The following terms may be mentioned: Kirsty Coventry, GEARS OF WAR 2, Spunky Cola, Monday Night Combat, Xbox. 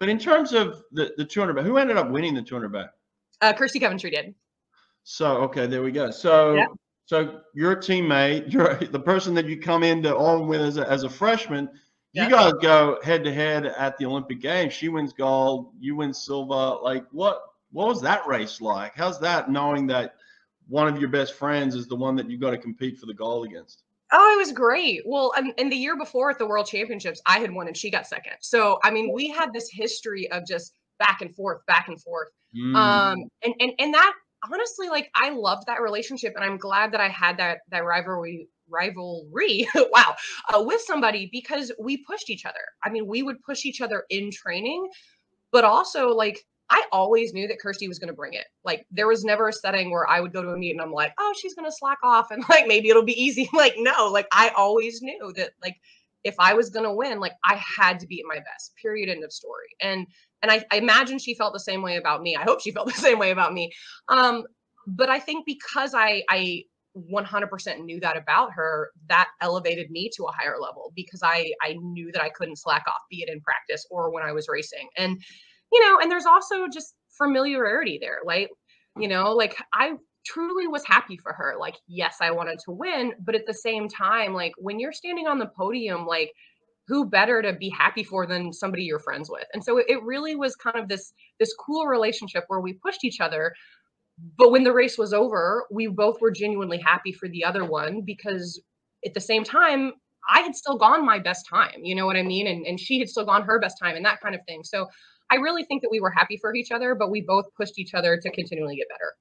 But in terms of the 200 back, who ended up winning the 200 back? Kirsty Coventry did. So, okay, there we go. So, yeah. So your teammate, the person that you come into on with as a freshman, yeah. You guys go head to head at the Olympic Games. She wins gold, you win silver. Like, what was that race like? How's that, knowing that one of your best friends is the one that you got to compete for the gold against? Oh, it was great. Well, I mean, and the year before at the World Championships, I had won and she got second. So, I mean, we had this history of just back and forth, back and forth. Mm. And that, honestly, like, I loved that relationship, and I'm glad that I had that rivalry wow, with somebody, because we pushed each other. I mean, we would push each other in training, but also, like, I always knew that Kirsty was going to bring it. Like, there was never a setting where I would go to a meet and I'm like, oh, she's going to slack off and, like, maybe it'll be easy. Like, no, like, I always knew that, like, if I was going to win, like, I had to be at my best, period, end of story. And I imagine she felt the same way about me. I hope she felt the same way about me. But I think because I 100% knew that about her, that elevated me to a higher level, because I knew that I couldn't slack off, be it in practice or when I was racing. And, you know, and there's also just familiarity there. Like, you know, like, I truly was happy for her. Like, yes, I wanted to win, but at the same time, like, when you're standing on the podium, like, who better to be happy for than somebody you're friends with? And so it really was kind of this cool relationship where we pushed each other, but when the race was over, we both were genuinely happy for the other one, because at the same time, I had still gone my best time, you know what I mean? And she had still gone her best time and that kind of thing. So I really think that we were happy for each other, but we both pushed each other to continually get better.